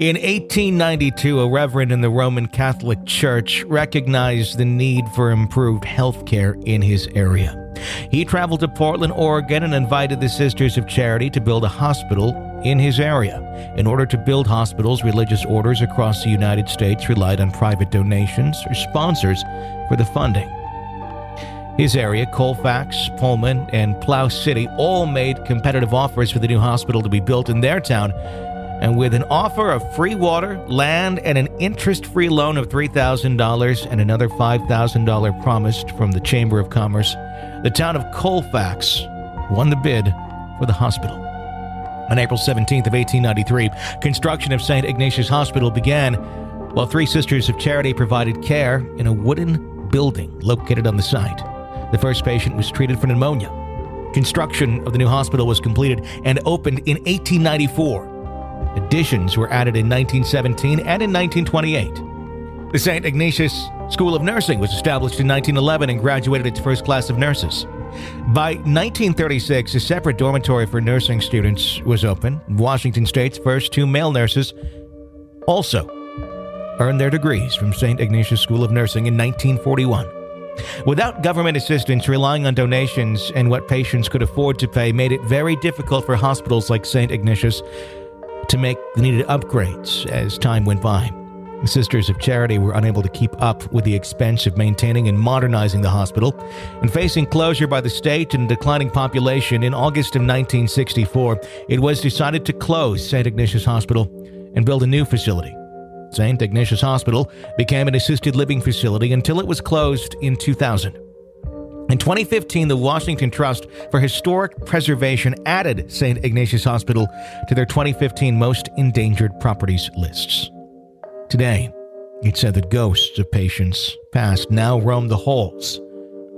In 1892, a reverend in the Roman Catholic Church recognized the need for improved health care in his area. He traveled to Portland, Oregon, and invited the Sisters of Charity to build a hospital in his area. In order to build hospitals, religious orders across the United States relied on private donations or sponsors for the funding. His area, Colfax, Pullman, and Plow City, all made competitive offers for the new hospital to be built in their town, and with an offer of free water, land, and an interest-free loan of $3,000 and another $5,000 promised from the Chamber of Commerce, the town of Colfax won the bid for the hospital. On April 17th of 1893, construction of St. Ignatius Hospital began, while three Sisters of Charity provided care in a wooden building located on the site. The first patient was treated for pneumonia. Construction of the new hospital was completed and opened in 1894. Additions were added in 1917 and in 1928. The St. Ignatius School of Nursing was established in 1911 and graduated its first class of nurses. By 1936, a separate dormitory for nursing students was open. Washington State's first two male nurses also earned their degrees from St. Ignatius School of Nursing in 1941. Without government assistance, relying on donations and what patients could afford to pay made it very difficult for hospitals like St. Ignatius to make the needed upgrades as time went by. The Sisters of Charity were unable to keep up with the expense of maintaining and modernizing the hospital, and facing closure by the state and declining population, in August of 1964, it was decided to close St. Ignatius Hospital and build a new facility. St. Ignatius Hospital became an assisted living facility until it was closed in 2000. In 2015, the Washington Trust for Historic Preservation added St. Ignatius Hospital to their 2015 Most Endangered Properties lists. Today, it said that ghosts of patients past now roam the halls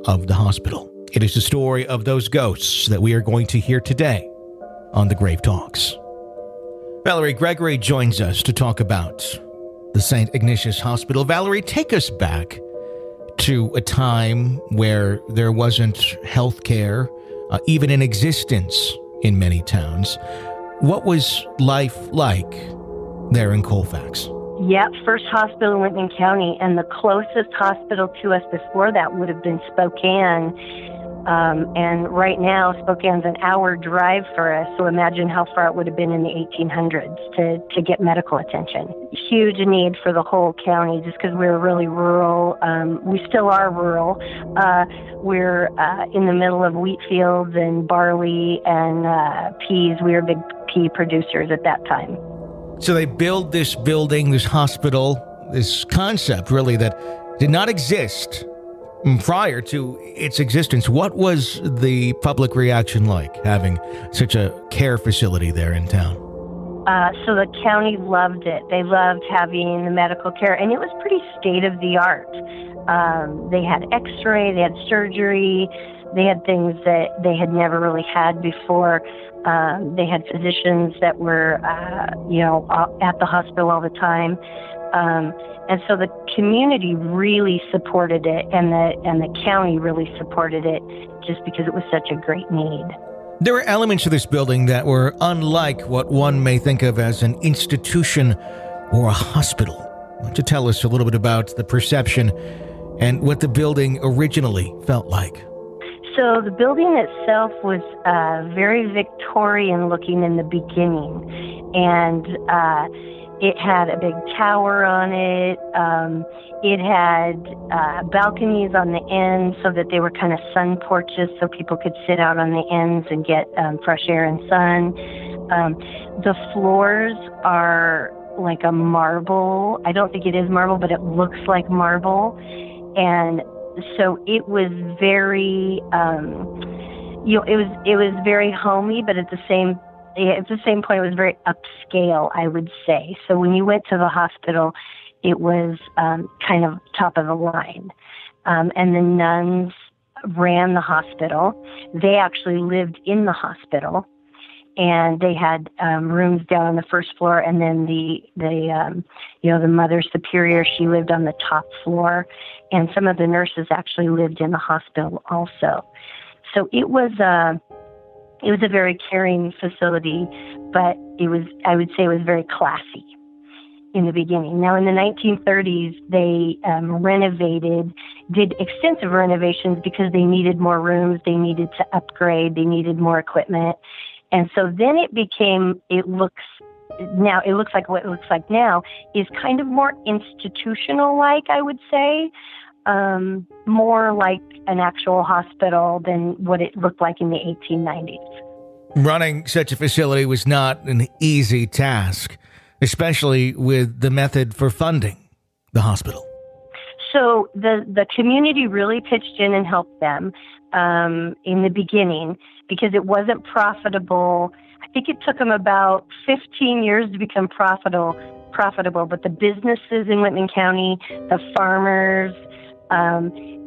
of the hospital. It is the story of those ghosts that we are going to hear today on The Grave Talks. Valerie Gregory joins us to talk about the St. Ignatius Hospital. Valerie, take us back to a time where there wasn't health care, even in existence in many towns. What was life like there in Colfax? Yep, first hospital in Whitman County, and the closest hospital to us before that would have been Spokane. And right now, Spokane's an hour drive for us, so imagine how far it would have been in the 1800s to get medical attention. Huge need for the whole county, just because we're really rural. We still are rural. We're in the middle of wheat fields and barley and peas. We were big pea producers at that time. So they build this building, this hospital, this concept, really, that did not exist prior to its existence. What was the public reaction like, having such a care facility there in town? So the county loved it. They loved having the medical care, and it was pretty state-of-the-art. They had x-ray, they had surgery, they had things that they had never really had before. They had physicians that were, at the hospital all the time. And so the community really supported it, and the county really supported it, just because it was such a great need. There were elements to this building that were unlike what one may think of as an institution or a hospital. Why don't you tell us a little bit about the perception and what the building originally felt like? So the building itself was very Victorian looking in the beginning, and it had a big tower on it. It had balconies on the end so that they were kind of sun porches, so people could sit out on the ends and get fresh air and sun. The floors are like a marble. I don't think it is marble, but it looks like marble. And so it was very, it was very homey, but at the same point, it was very upscale, I would say. So when you went to the hospital, it was kind of top of the line. And the nuns ran the hospital. They actually lived in the hospital, and they had rooms down on the first floor. And then the Mother Superior, she lived on the top floor, and some of the nurses actually lived in the hospital also. So it was It was a very caring facility, but I would say it was very classy. in the beginning. Now, in the 1930s, they did extensive renovations because they needed more rooms, they needed to upgrade, they needed more equipment. And so then it looks like is kind of more institutional-like, I would say, more like an actual hospital than what it looked like in the 1890s. Running such a facility was not an easy task, especially with the method for funding the hospital. So the community really pitched in and helped them in the beginning because it wasn't profitable. I think it took them about 15 years to become profitable, but the businesses in Whitman County, the farmers,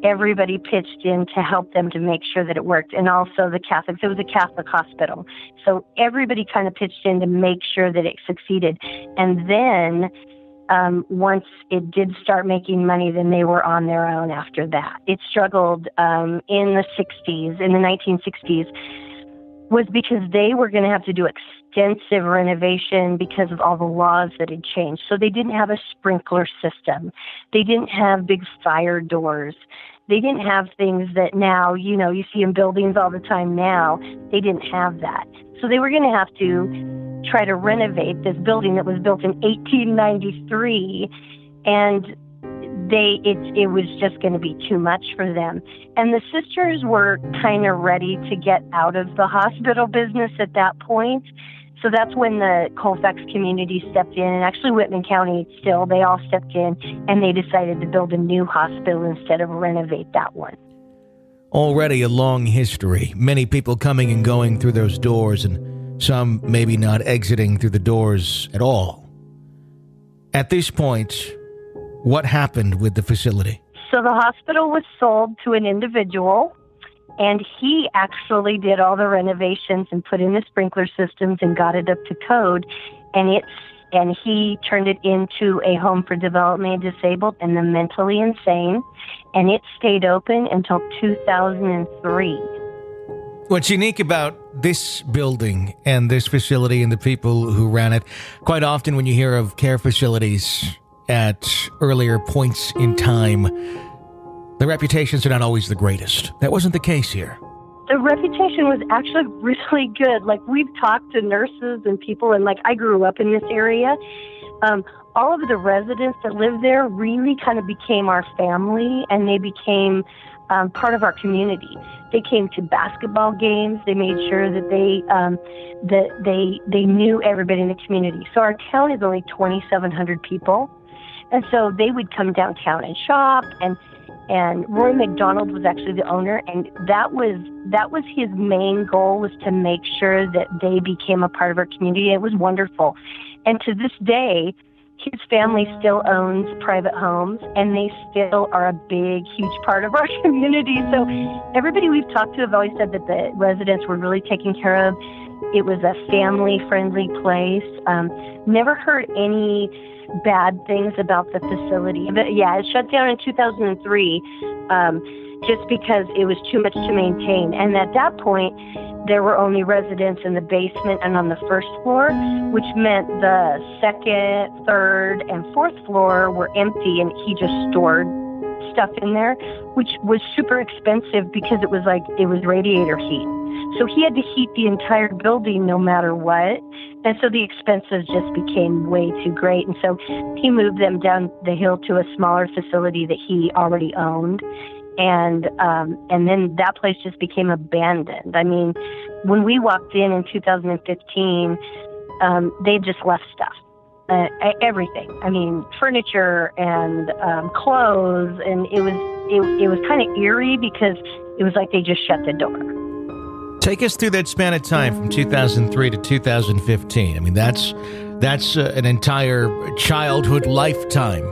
everybody pitched in to help them to make sure that it worked. And also the Catholics. It was a Catholic hospital. So everybody kind of pitched in to make sure that it succeeded. And then once it did start making money, then they were on their own after that. It struggled in the 60s, in the 1960s, was because they were going to have to do extensive renovation because of all the laws that had changed. So they didn't have a sprinkler system. They didn't have big fire doors. They didn't have things that now, you know, you see in buildings all the time now. They didn't have that. So they were going to have to try to renovate this building that was built in 1893, and it was just going to be too much for them. And the sisters were kind of ready to get out of the hospital business at that point. So that's when the Colfax community stepped in, and actually Whitman County still, they all stepped in, and they decided to build a new hospital instead of renovate that one. Already a long history. Many people coming and going through those doors, and some maybe not exiting through the doors at all. At this point, what happened with the facility? So the hospital was sold to an individual, and he actually did all the renovations and put in the sprinkler systems and got it up to code. And he turned it into a home for developmentally disabled and the mentally insane. And it stayed open until 2003. What's unique about this building and this facility and the people who ran it, quite often when you hear of care facilities at earlier points in time, the reputations are not always the greatest. That wasn't the case here. The reputation was actually really good. Like, we've talked to nurses and people, and like, I grew up in this area. All of the residents that lived there really kind of became our family, and they became part of our community. They came to basketball games. They made sure that they knew everybody in the community. So our town is only 2,700 people, and so they would come downtown and shop. And Roy McDonald was actually the owner, and that was his main goal, was to make sure that they became a part of our community. It was wonderful, and to this day, his family still owns private homes, and they still are a big, huge part of our community. So everybody we've talked to have always said that the residents were really taken care of. It was a family-friendly place. Never heard any bad things about the facility. But yeah, it shut down in 2003 just because it was too much to maintain. And at that point, there were only residents in the basement and on the first floor, which meant the second, third, and fourth floor were empty, and he just stored stuff in there, which was super expensive because it was radiator heat. So he had to heat the entire building no matter what. And so the expenses just became way too great. And so he moved them down the hill to a smaller facility that he already owned. And then that place just became abandoned. I mean, when we walked in 2015, they just left stuff. Everything. I mean, furniture and clothes. And it was kind of eerie because it was like they just shut the door. Take us through that span of time from 2003 to 2015. I mean, that's an entire childhood lifetime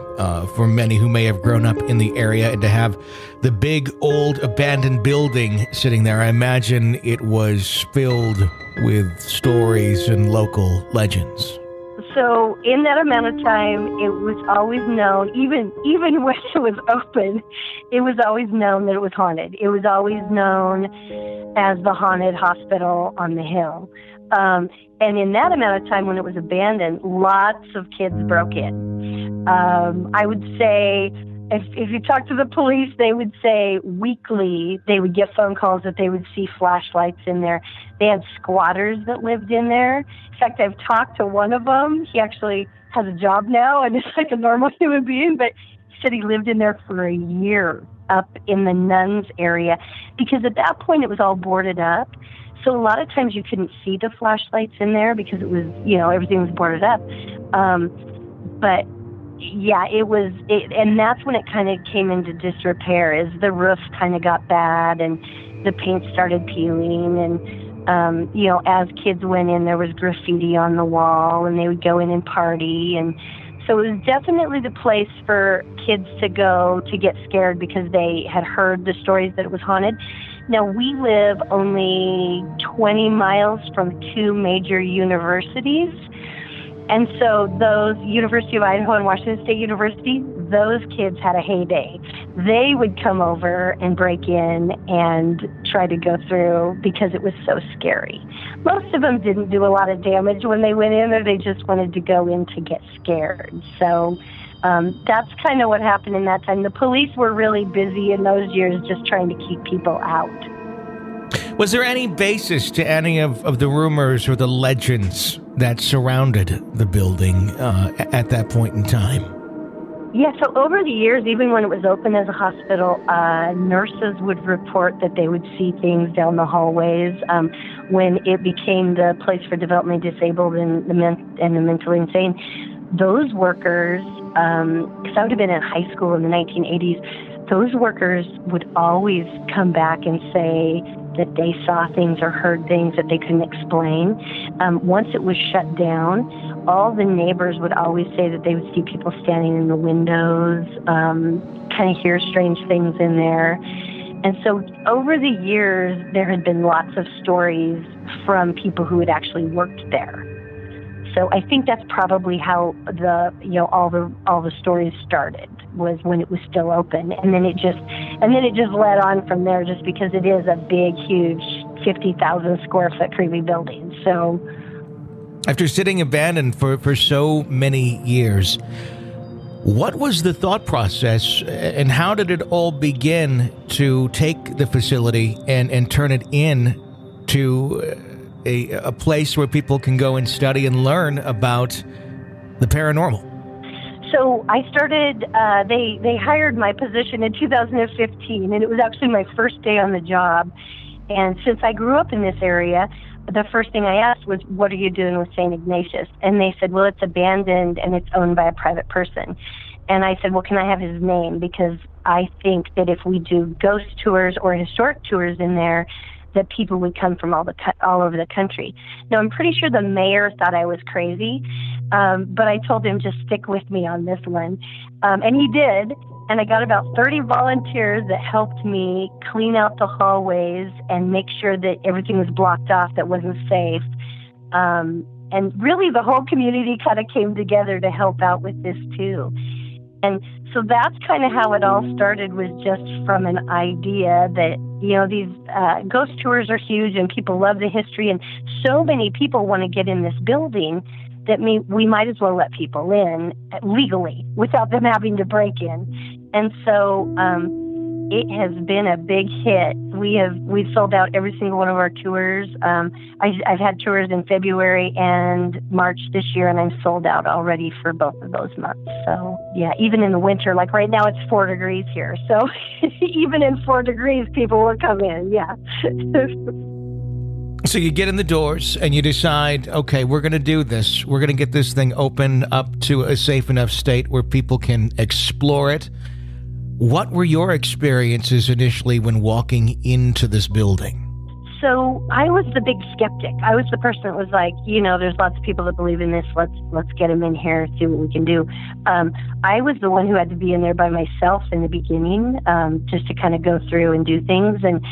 for many who may have grown up in the area, and to have the big, old, abandoned building sitting there, I imagine it was filled with stories and local legends. So in that amount of time, it was always known, even when it was open, it was always known that it was haunted. It was always known as the haunted hospital on the hill. And in that amount of time when it was abandoned, lots of kids broke in. I would say, if you talk to the police, they would say weekly they would get phone calls that they would see flashlights in there. They had squatters that lived in there. In fact, I've talked to one of them. He actually has a job now and is like a normal human being, but he said he lived in there for a year up in the nuns area, because at that point it was all boarded up. So a lot of times you couldn't see the flashlights in there because it was, you know, everything was boarded up. But yeah, it was, and that's when it kind of came into disrepair, is the roof kind of got bad and the paint started peeling. And, you know, as kids went in, there was graffiti on the wall and they would go in and party. And so it was definitely the place for kids to go to get scared because they had heard the stories that it was haunted. Now, we live only 20 miles from two major universities. And so those, University of Idaho and Washington State University, those kids had a heyday. They would come over and break in and try to go through because it was so scary. Most of them didn't do a lot of damage when they went in, or they just wanted to go in to get scared. So that's kind of what happened in that time. The police were really busy in those years just trying to keep people out. Was there any basis to any of the rumors or the legends that surrounded the building at that point in time? Yeah, so over the years, even when it was open as a hospital, nurses would report that they would see things down the hallways. When it became the place for developmentally disabled and the mentally insane, those workers, because I would have been in high school in the 1980s, those workers would always come back and say that they saw things or heard things that they couldn't explain. Once it was shut down, all the neighbors would always say that they would see people standing in the windows, kind of hear strange things in there. And so over the years, there had been lots of stories from people who had actually worked there. So I think that's probably how the, you know, all the stories started, was when it was still open. And then it just led on from there, just because it is a big, huge 50,000 square foot creepy building. So after sitting abandoned for so many years, what was the thought process and how did it all begin to take the facility and turn it in to a place where people can go and study and learn about the paranormal? So I started, they hired my position in 2015, and it was actually my first day on the job. And since I grew up in this area, the first thing I asked was, what are you doing with St. Ignatius? And they said, well, it's abandoned and it's owned by a private person. And I said, well, can I have his name? Because I think that if we do ghost tours or historic tours in there, that people would come from all over the country. Now, I'm pretty sure the mayor thought I was crazy, but I told him, just stick with me on this one. And he did, and I got about 30 volunteers that helped me clean out the hallways and make sure that everything was blocked off that wasn't safe. And really, the whole community kind of came together to help out with this, too. And so that's kind of how it all started, was just from an idea that, you know, these ghost tours are huge and people love the history, and so many people want to get in this building that we might as well let people in legally without them having to break in. And so it has been a big hit. We've sold out every single one of our tours. I've had tours in February and March this year, and I'm sold out already for both of those months. So yeah, even in the winter, like right now it's 4 degrees here. So even in 4 degrees, people will come in. Yeah. So you get in the doors and you decide, okay, we're going to do this. We're going to get this thing open up to a safe enough state where people can explore it. What were your experiences initially when walking into this building? So I was the big skeptic. I was the person that was like, you know, there's lots of people that believe in this. Let's get them in here, see what we can do. I was the one who had to be in there by myself in the beginning, just to kind of go through and do things. And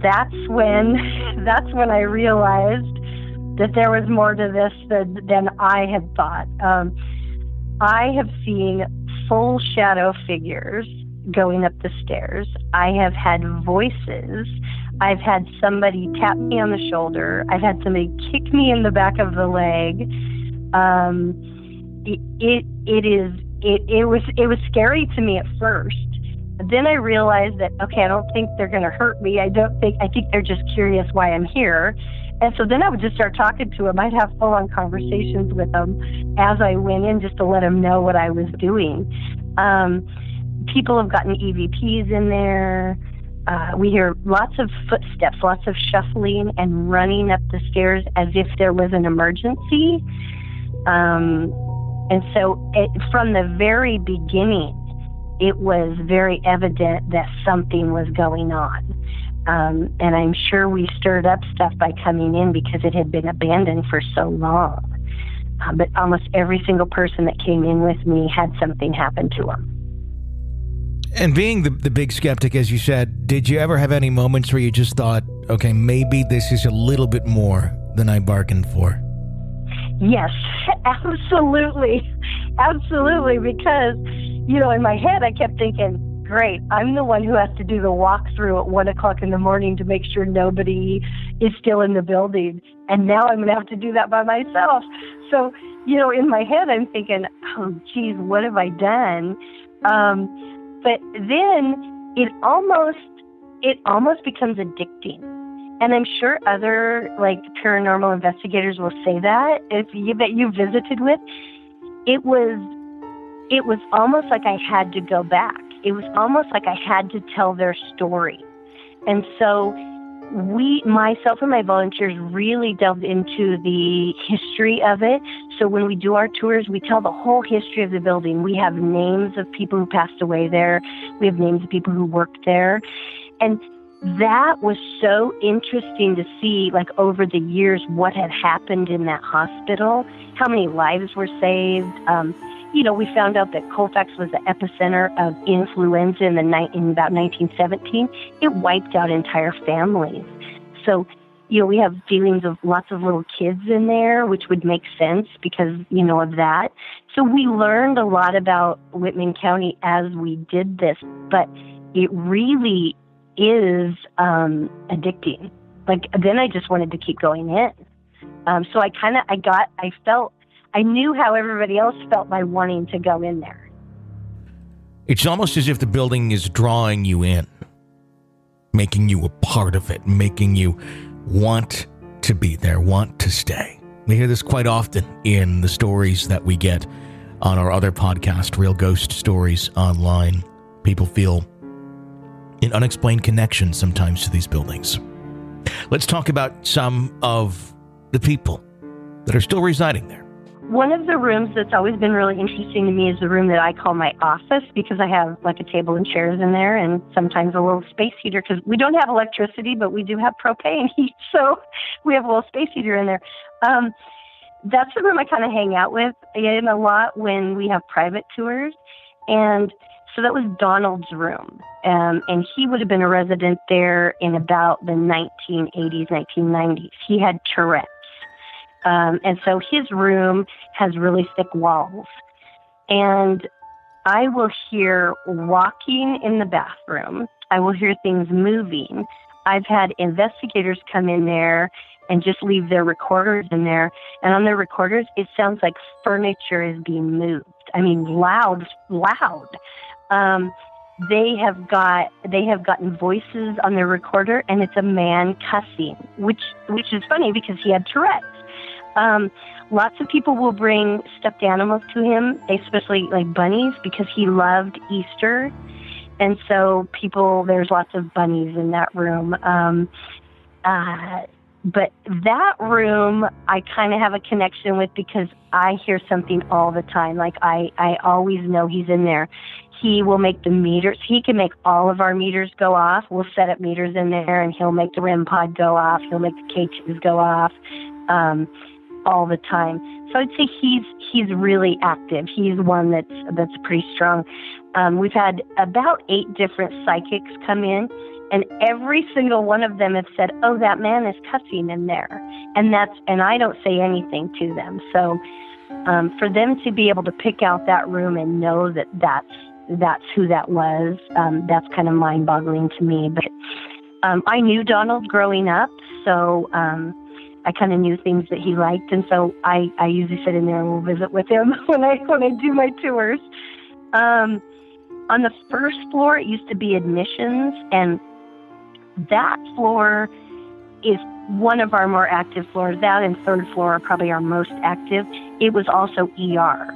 that's when I realized that there was more to this than I had thought. I have seen full shadow figures going up the stairs. I have had voices. I've had somebody tap me on the shoulder. I've had somebody kick me in the back of the leg. It was scary to me at first. Then I realized that, okay, I don't think they're going to hurt me. I think they're just curious why I'm here. And so then I would just start talking to them. I'd have full-on conversations with them as I went in, just to let them know what I was doing. People have gotten EVPs in there. We hear lots of footsteps, lots of shuffling and running up the stairs as if there was an emergency. And so from the very beginning, it was very evident that something was going on. And I'm sure we stirred up stuff by coming in because it had been abandoned for so long. But almost every single person that came in with me had something happen to them. And being the big skeptic, as you said, did you ever have any moments where you just thought, okay, maybe this is a little bit more than I bargained for? Yes, absolutely. Absolutely, because... you know, in my head, I kept thinking, great, I'm the one who has to do the walkthrough at 1 o'clock in the morning to make sure nobody is still in the building. And now I'm going to have to do that by myself. So, you know, in my head, I'm thinking, oh, geez, what have I done? But then it almost becomes addicting. And I'm sure other, like, paranormal investigators will say that, that you visited with. It was almost like I had to go back. It was almost like I had to tell their story. And so myself and my volunteers really delved into the history of it. So when we do our tours, we tell the whole history of the building. We have names of people who passed away there. We have names of people who worked there. And that was so interesting to see, like, over the years, what had happened in that hospital, how many lives were saved. You know, we found out that Colfax was the epicenter of influenza in about 1917. It wiped out entire families. So, you know, we have feelings of lots of little kids in there, which would make sense because, you know, of that. So we learned a lot about Whitman County as we did this, but it really is addicting. Like, then I just wanted to keep going in. So I kind of, I knew how everybody else felt by wanting to go in there. It's almost as if the building is drawing you in, making you a part of it, making you want to be there, want to stay. We hear this quite often in the stories that we get on our other podcast, Real Ghost Stories Online. People feel an unexplained connection sometimes to these buildings. Let's talk about some of the people that are still residing there. One of the rooms that's always been really interesting to me is the room that I call my office, because I have, like, a table and chairs in there and sometimes a little space heater, because we don't have electricity, but we do have propane heat, so we have a little space heater in there. That's the room I kind of hang out with in a lot when we have private tours, and so that was Donald's room, and he would have been a resident there in about the 1980s, 1990s. He had Tourette's. And so his room has really thick walls. And I will hear walking in the bathroom. I will hear things moving. I've had investigators come in there and just leave their recorders in there. And on their recorders, it sounds like furniture is being moved. I mean, loud. They have gotten voices on their recorder, and it's a man cussing, which is funny because he had Tourette's. Lots of people will bring stuffed animals to him, especially like bunnies, because he loved Easter. And so there's lots of bunnies in that room. But that room I kind of have a connection with because I hear something all the time. Like I always know he's in there. He will make the meters. He can make all of our meters go off. We'll set up meters in there and he'll make the REM pod go off. He'll make the cages go off. All the time. So I'd say he's really active. He's one that's pretty strong. We've had about 8 different psychics come in, and every single one of them have said, "Oh, that man is cussing in there," and I don't say anything to them. So for them to be able to pick out that room and know that that's that's who that was. That's kind of mind-boggling to me. But I knew Donald growing up, so I kind of knew things that he liked, and so I usually sit in there and we'll visit with him when I do my tours. On the first floor, it used to be admissions, and that floor is one of our more active floors. That and third floor are probably our most active. It was also ER.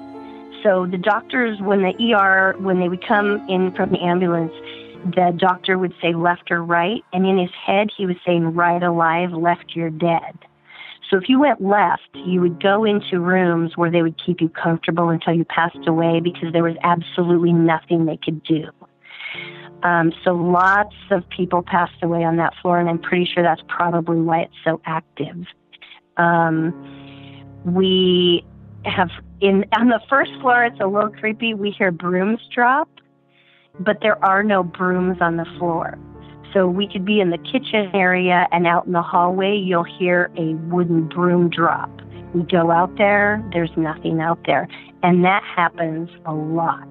So the doctors, when they would come in from the ambulance, the doctor would say left or right, and in his head he was saying right alive, left you're dead. So if you went left, you would go into rooms where they would keep you comfortable until you passed away because there was absolutely nothing they could do. So lots of people passed away on that floor, and I'm pretty sure that's probably why it's so active. We have, on the first floor, it's a little creepy. We hear brooms drop, but there are no brooms on the floor. So we could be in the kitchen area, and out in the hallway, you'll hear a wooden broom drop. We go out there, there's nothing out there. And that happens a lot.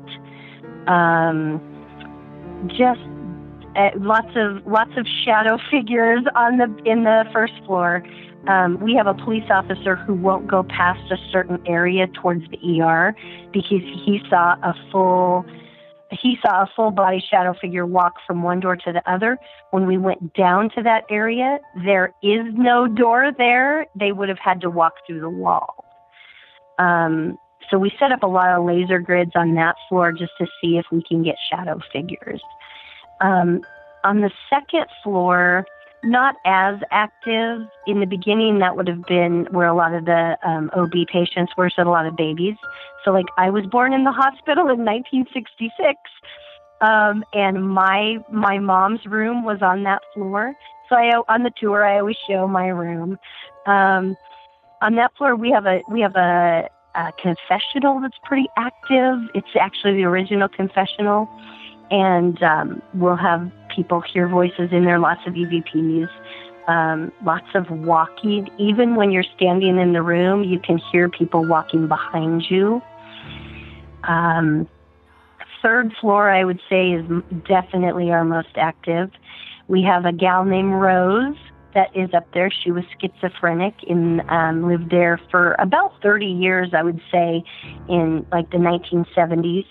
Lots of shadow figures in the first floor. We have a police officer who won't go past a certain area towards the ER because he saw a full body shadow figure walk from one door to the other. When we went down to that area, there is no door there. They would have had to walk through the wall. So we set up a lot of laser grids on that floor just to see if we can get shadow figures. On the second floor, not as active. In the beginning, that would have been where a lot of the OB patients were, so a lot of babies. So, like, I was born in the hospital in 1966, and my mom's room was on that floor. So on the tour, I always show my room. On that floor, we have a confessional that's pretty active. It's actually the original confessional, and we'll have people hear voices in there, lots of EVPs, lots of walking. Even when you're standing in the room, you can hear people walking behind you. Third floor, I would say, is definitely our most active. We have a gal named Rose that is up there. She was schizophrenic and lived there for about 30 years, I would say, in like the 1970s.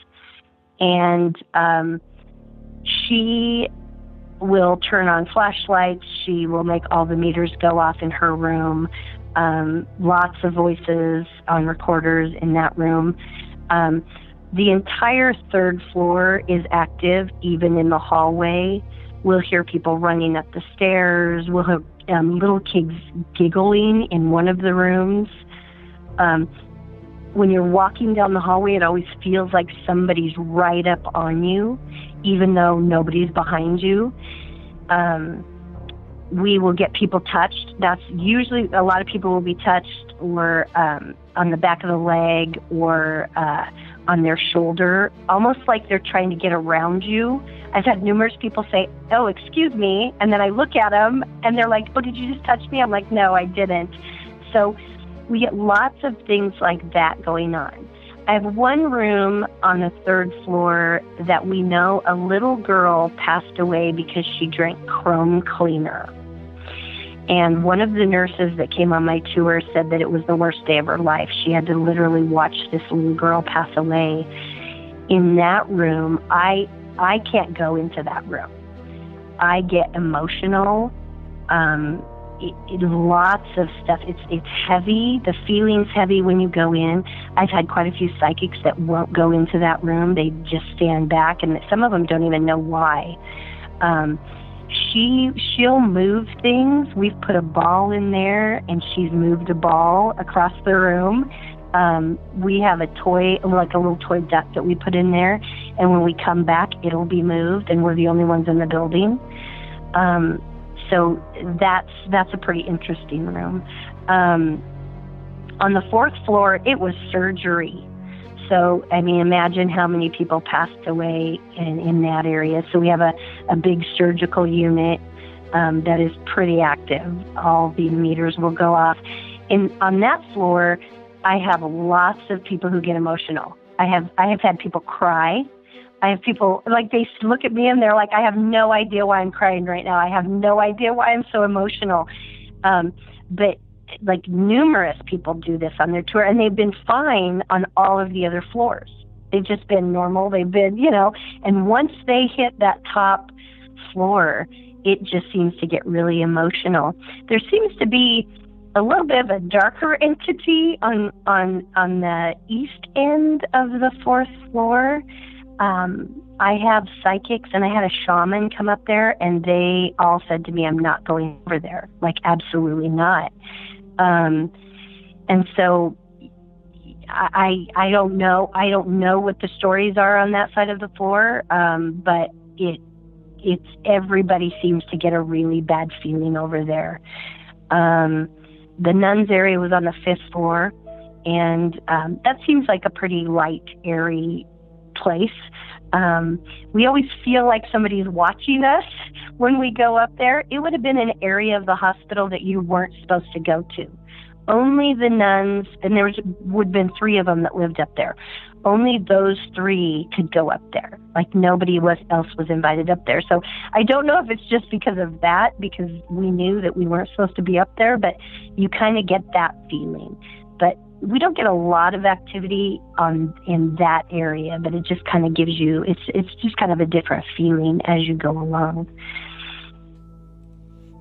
And she will turn on flashlights. She will make all the meters go off in her room. Lots of voices on recorders in that room. The entire third floor is active, even in the hallway. We'll hear people running up the stairs. We'll have little kids giggling in one of the rooms. When you're walking down the hallway, it always feels like somebody's right up on you, even though nobody's behind you. We will get people touched. That's usually, a lot of people will be touched or on the back of the leg or on their shoulder, almost like they're trying to get around you. I've had numerous people say, "Oh, excuse me," and then I look at them, and they're like, "Oh, did you just touch me?" I'm like, "No, I didn't." So we get lots of things like that going on. I have one room on the third floor that we know a little girl passed away because she drank chrome cleaner. And one of the nurses that came on my tour said that it was the worst day of her life. She had to literally watch this little girl pass away. In that room, I can't go into that room. I get emotional. Lots of stuff. It's heavy. The feeling's heavy when you go in. I've had quite a few psychics that won't go into that room. They just stand back, and some of them don't even know why. She'll move things. We've put a ball in there, and she's moved a ball across the room. We have a toy, like a little toy duck that we put in there, and when we come back, it'll be moved, and we're the only ones in the building. So that's a pretty interesting room. On the fourth floor, it was surgery. So, I mean, imagine how many people passed away in that area. So we have a big surgical unit that is pretty active. All the meters will go off. And on that floor, I have lots of people who get emotional. I have had people cry. I have people, like, they look at me and they're like, I have no idea why I'm crying right now. I have no idea why I'm so emotional. But, like, numerous people do this on their tour, and they've been fine on all of the other floors. They've just been normal. They've been, you know, and once they hit that top floor, it just seems to get really emotional. There seems to be a little bit of a darker entity on the east end of the fourth floor. I have psychics, and I had a shaman come up there, and they all said to me, I'm not going over there. Like, absolutely not. And so I don't know. I don't know what the stories are on that side of the floor, but it's everybody seems to get a really bad feeling over there. The nuns area was on the fifth floor, and that seems like a pretty light, airy place. We always feel like somebody's watching us when we go up there. It would have been an area of the hospital that you weren't supposed to go to. Only the nuns, and there would have been three of them that lived up there. Only those three could go up there. Like, nobody else was invited up there. So I don't know if it's just because of that, because we knew that we weren't supposed to be up there, but you kind of get that feeling. But we don't get a lot of activity in that area, but it just kind of gives you, it's just kind of a different feeling as you go along.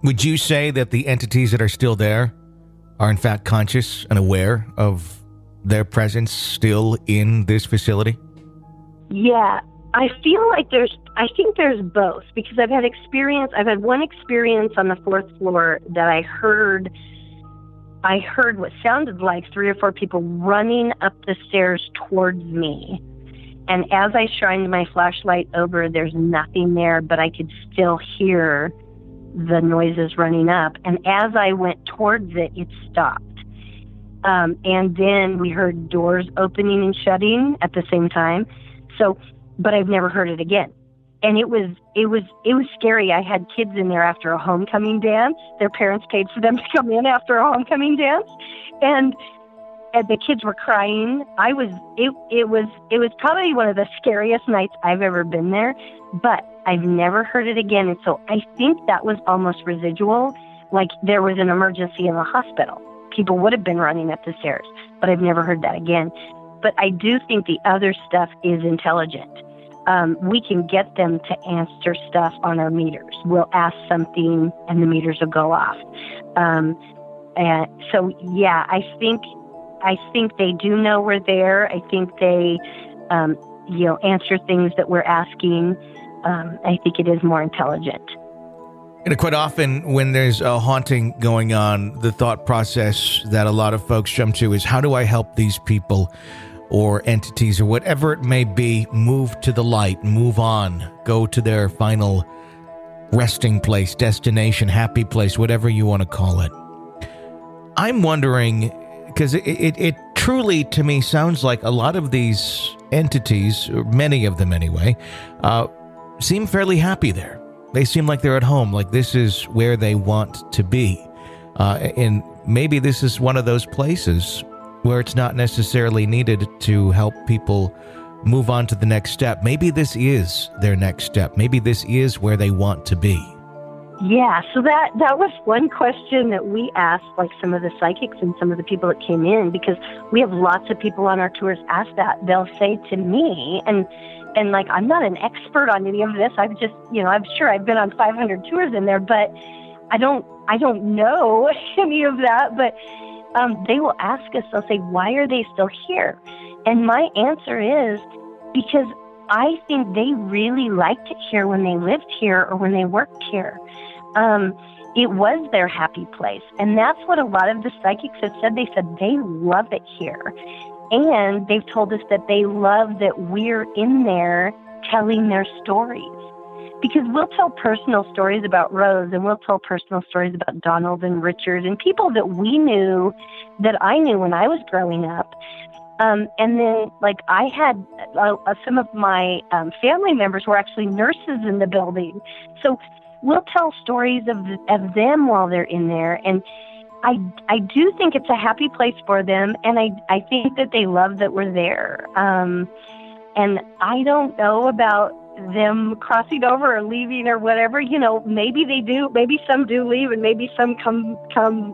Would you say that the entities that are still there are in fact conscious and aware of their presence still in this facility? Yeah, I feel like I think there's both, because I've had one experience on the fourth floor that I heard what sounded like three or four people running up the stairs towards me. And as I shined my flashlight over, there's nothing there, but I could still hear the noises running up. And as I went towards it, it stopped. And then we heard doors opening and shutting at the same time. So, but I've never heard it again. And it was scary. I had kids in there after a homecoming dance. Their parents paid for them to come in after a homecoming dance. And the kids were crying. It was probably one of the scariest nights I've ever been there, but I've never heard it again. And so I think that was almost residual. Like, there was an emergency in the hospital. People would have been running up the stairs, but I've never heard that again. But I do think the other stuff is intelligent. We can get them to answer stuff on our meters. We'll ask something, and the meters will go off. And so, yeah, I think they do know we're there. I think they, answer things that we're asking. I think it is more intelligent. And quite often when there's a haunting going on, the thought process that a lot of folks jump to is, how do I help these people or entities or whatever it may be move to the light, move on, go to their final resting place, destination, happy place, whatever you want to call it. I'm wondering, because it truly to me sounds like a lot of these entities, or many of them anyway, seem fairly happy there. They seem like they're at home, like this is where they want to be. And maybe this is one of those places where it's not necessarily needed to help people move on to the next step. Maybe this is their next step. Maybe this is where they want to be. Yeah, so that was one question that we asked, like, some of the psychics and some of the people that came in, because we have lots of people on our tours ask that. They'll say to me, and like, I'm not an expert on any of this. I've just, I'm sure I've been on 500 tours in there, but I don't know any of that. But they will ask us, they'll say, why are they still here? And my answer is, because I think they really liked it here when they lived here or when they worked here. It was their happy place. And that's what a lot of the psychics have said. They said they love it here. And they've told us that they love that we're in there telling their stories. Because we'll tell personal stories about Rose, and we'll tell personal stories about Donald and Richard and people that we knew, that I knew when I was growing up. And then, like, I had some of my family members were actually nurses in the building. So we'll tell stories of them while they're in there. And I do think it's a happy place for them, and I think that they love that we're there. And I don't know about them crossing over or leaving or whatever. You know, maybe they do. Maybe some do leave, and maybe some come,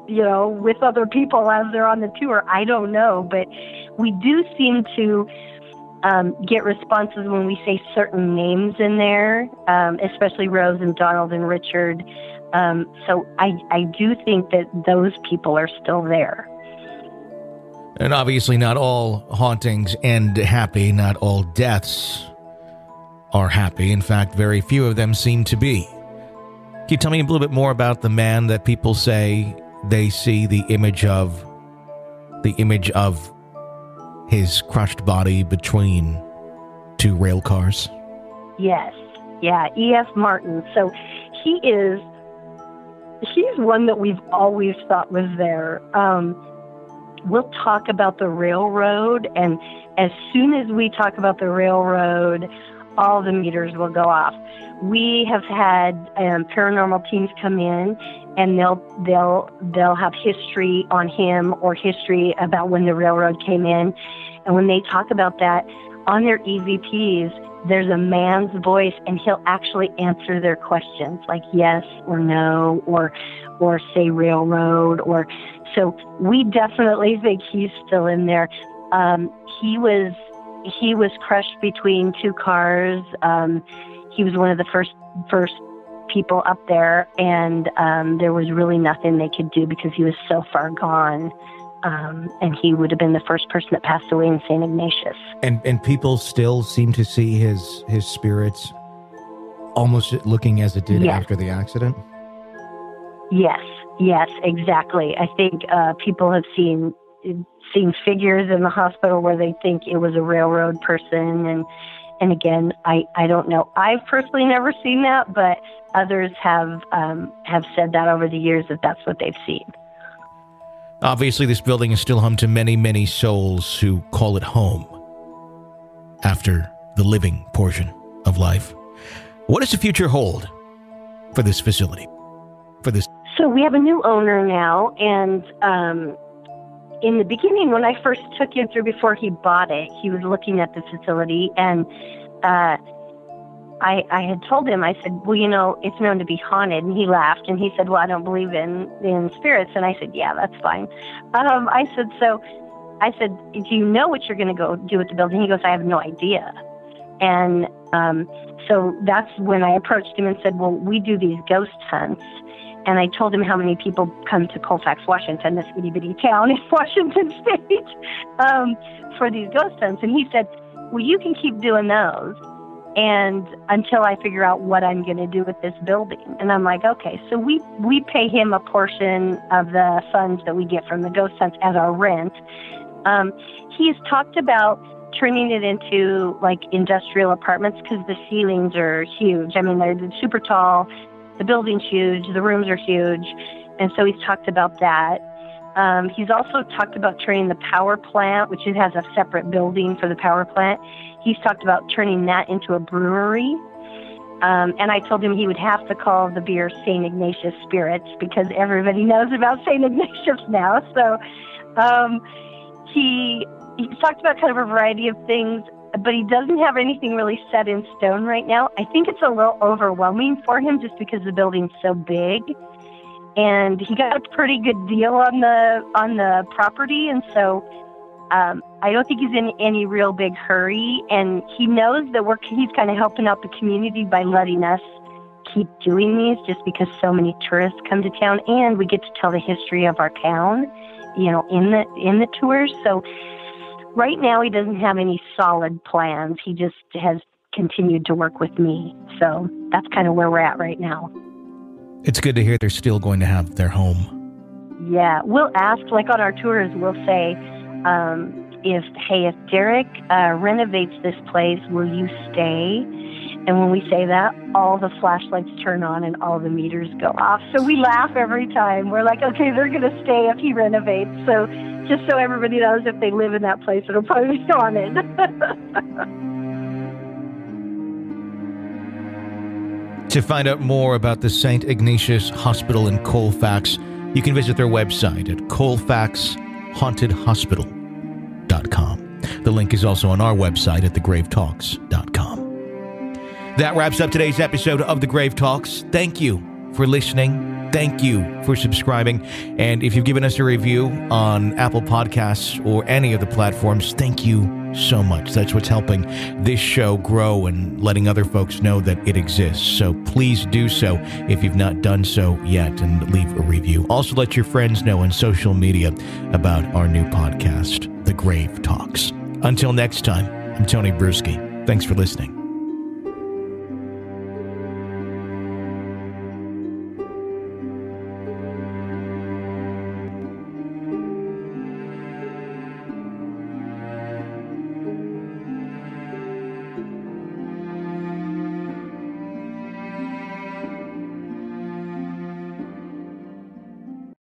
you know, with other people as they're on the tour. I don't know. But we do seem to get responses when we say certain names in there, especially Rose and Donald and Richard. So I do think that those people are still there. And obviously not all hauntings end happy. Not all deaths are happy. In fact, very few of them seem to be. Can you tell me a little bit more about the man that people say they see the image of his crushed body between two rail cars? Yes. Yeah, E.F. Martin. So he's one that we've always thought was there. We'll talk about the railroad, and as soon as we talk about the railroad, all the meters will go off. We have had paranormal teams come in, and they'll have history on him or history about when the railroad came in, and when they talk about that on their EVPs, there's a man's voice, and he'll actually answer their questions, like yes or no, or say railroad, or. So we definitely think he's still in there. He was crushed between two cars. He was one of the first people up there, and there was really nothing they could do because he was so far gone. And he would have been the first person that passed away in St. Ignatius. And people still seem to see his spirits almost looking as it did after the accident? Yes. Yes, exactly. I think people have seen figures in the hospital where they think it was a railroad person. And again, I don't know. I've personally never seen that, but others have said that over the years that that's what they've seen. Obviously, this building is still home to many, many souls who call it home after the living portion of life. What does the future hold for this facility? So we have a new owner now, and in the beginning, when I first took him through before he bought it, he was looking at the facility, and I had told him, I said, well, you know, it's known to be haunted, and he laughed, and he said, well, I don't believe in spirits, and I said, yeah, that's fine. I said, do you know what you're going to go do with the building? He goes, I have no idea. And so that's when I approached him and said, well, we do these ghost hunts. And I told him how many people come to Colfax, Washington, this itty-bitty town in Washington State, for these ghost hunts. And he said, well, you can keep doing those and until I figure out what I'm going to do with this building. And I'm like, okay. So we pay him a portion of the funds that we get from the ghost hunts as our rent. He's talked about turning it into, like, industrial apartments because the ceilings are huge. I mean, they're super tall. The building's huge. The rooms are huge. And so he's talked about that. He's also talked about turning the power plant, which it has a separate building for the power plant. He's talked about turning that into a brewery. And I told him he would have to call the beer St. Ignatius Spirits because everybody knows about St. Ignatius now. So he's talked about kind of a variety of things. But he doesn't have anything really set in stone right now. I think it's a little overwhelming for him just because the building's so big. And he got a pretty good deal on the property. And so I don't think he's in any real big hurry. And he knows that he's kind of helping out the community by letting us keep doing these just because so many tourists come to town. And we get to tell the history of our town, you know, in the tours. So right now, he doesn't have any solid plans. He just has continued to work with me. So that's kind of where we're at right now. It's good to hear they're still going to have their home. Yeah, we'll ask, like on our tours, we'll say, if Derek renovates this place, will you stay? And when we say that, all the flashlights turn on and all the meters go off. So we laugh every time. We're like, okay, they're going to stay if he renovates. So just so everybody knows, if they live in that place, it'll probably be haunted. To find out more about the St. Ignatius Hospital in Colfax, you can visit their website at colfaxhauntedhospital.com. The link is also on our website at thegravetalks.com. That wraps up today's episode of The Grave Talks. Thank you for listening. Thank you for subscribing. And if you've given us a review on Apple Podcasts or any of the platforms, thank you so much. That's what's helping this show grow and letting other folks know that it exists. So please do so if you've not done so yet, and leave a review. Also, let your friends know on social media about our new podcast, The Grave Talks. Until next time, I'm Tony Bruschi. Thanks for listening.